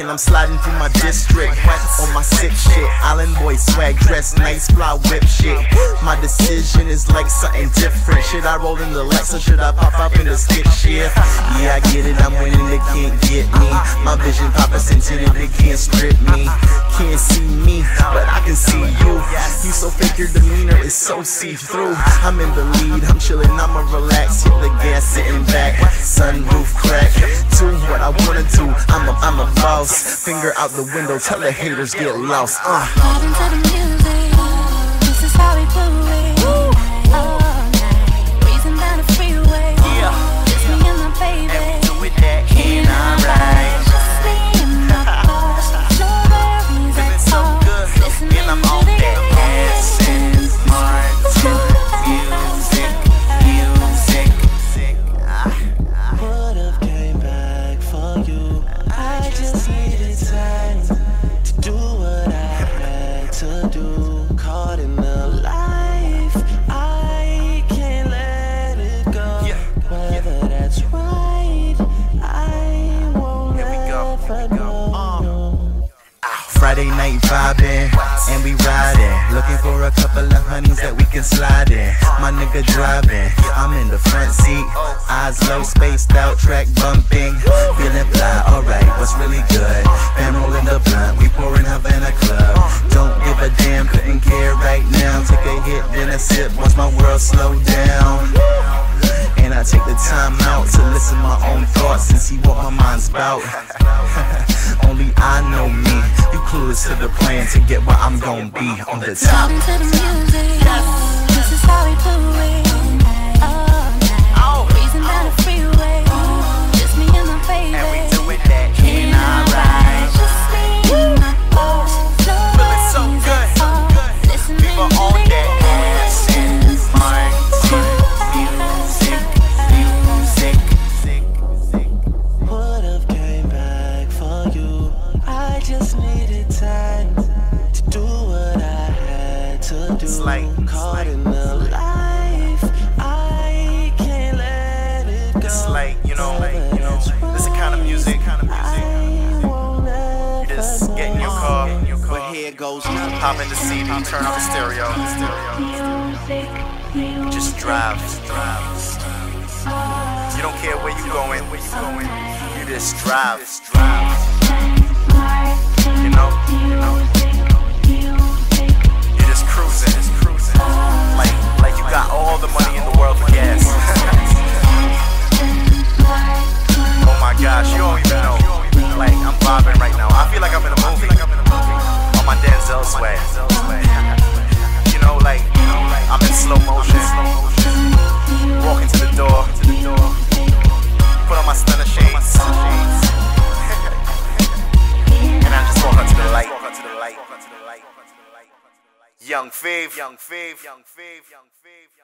and I'm sliding through my district on my sick shit. Island boy swag, dress nice, fly whip shit. My decision is like something different. Should I roll in the Lex or should I pop up in the stick shit? Yeah, I get it, I'm winning, they can't get me. My vision pop is intended, they can't strip me. Can't see me, but I can see you. You so fake, your demeanor is so see-through. I'm in the lead, I'm chillin', I'ma relax. Hit the gas, sitting back, sunroof crack. Do what I wanna do, I'm a boss. Finger out the window, tell the haters get lost. Not into the music, this is how we do it. All night, raising down the freeway. Just me and my baby, and we do it that can I ride. Just me and my boss, no worries at all. Listening to the ass and smart music, would've came back for you. I just needed time to do what I had to do. Caught in the life, I can't let it go. Whether that's right, I won't ever know. Friday night vibing, and we riding. Looking for a couple of honeys that we can slide in. My nigga driving, I'm in the front seat. Eyes low, spaced out, track bumping. Feeling fly, alright, what's really good? Bam rolling the blunt, we pouring Havana Club. Don't give a damn, couldn't care right now. Take a hit, then a sip, watch my world slow down. And I take the time out to listen to my own thoughts and see what my mind's about. Only I know me, you clueless to the plan to get where I'm gonna be on the top. This is how we do it. Caught in the life, I can't let it go. It's like, you know, this is the kind of music. You just get in your car, but here goes pop in the CD, turn off the stereo. Just drive, You don't care where you going, You just drive, Young Fave.